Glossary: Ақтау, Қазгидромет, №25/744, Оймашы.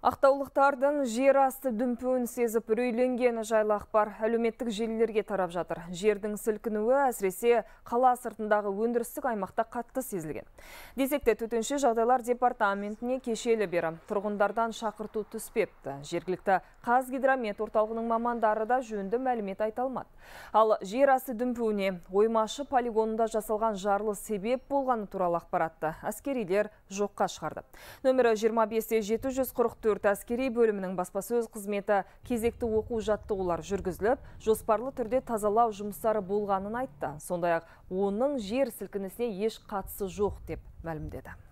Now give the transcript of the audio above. Ақтаулықтардың жер асты дүмпуін сезіп үрейленгені жайлы ақпар әлеуметтік желілерге тарап жатыр. Жердің сілкінуі әсіресе қала сыртындағы өндірістік аймақта қатты сезілген. Десек те төтенше жағдайлар департаментіне кешелі бері тұрғындардан шақырту түспепті. Жергілікті Қазгидромет орталығының мамандары да жөнді мәлімет айта алмады. Ал жер асты дүмпуіне Оймашы полигонында жасалған жарылыс себеп болғаны туралы ақпаратты әскерилер жоққа шығарды. Нөмірі 25/744 әскери бөлімінің баспасөз қызметі кезекті оқу жаттығулар жүргізіліп, жоспарлы түрде тазалау жұмыстары болғанын айтты. Сондай-ақ оның жер сілкінісіне еш қатысы жоқ деп мәлімдеді.